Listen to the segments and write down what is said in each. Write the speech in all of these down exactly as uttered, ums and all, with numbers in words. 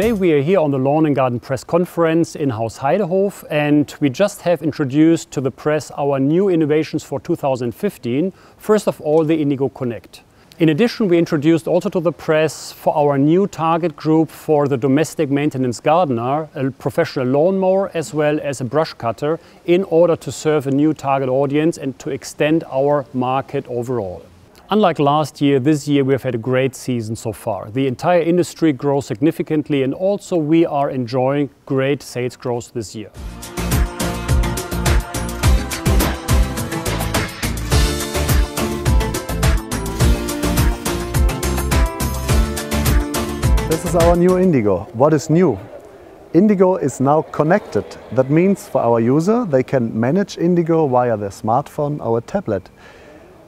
Today we are here on the Lawn and Garden Press Conference in Haus Heidehof, and we just have introduced to the press our new innovations for two thousand fifteen. First of all, the Indego Connect. In addition, we introduced also to the press for our new target group for the domestic maintenance gardener, a professional lawnmower as well as a brush cutter, in order to serve a new target audience and to extend our market overall. Unlike last year, this year we have had a great season so far. The entire industry grows significantly, and also we are enjoying great sales growth this year. This is our new Indego. What is new? Indego is now connected. That means for our user, they can manage Indego via their smartphone or a tablet.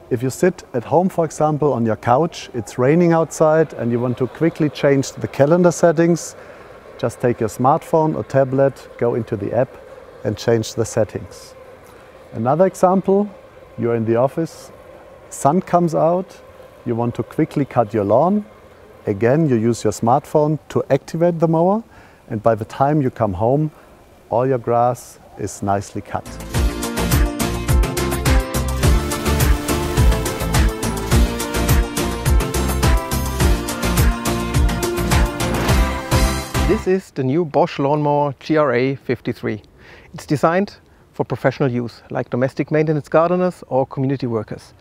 If you sit at home, for example, on your couch, it's raining outside and you want to quickly change the calendar settings, just take your smartphone or tablet, go into the app and change the settings. Another example, you're in the office, sun comes out, you want to quickly cut your lawn. Again, you use your smartphone to activate the mower, and by the time you come home, all your grass is nicely cut. This is the new Bosch Lawnmower G R A fifty-three. It's designed for professional use, like domestic maintenance gardeners or community workers.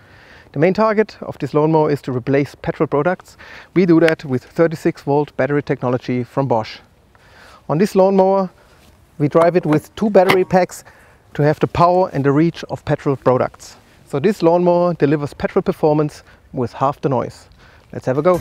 The main target of this lawnmower is to replace petrol products. We do that with thirty-six volt battery technology from Bosch. On this lawnmower, we drive it with two battery packs to have the power and the reach of petrol products. So this lawnmower delivers petrol performance with half the noise. Let's have a go.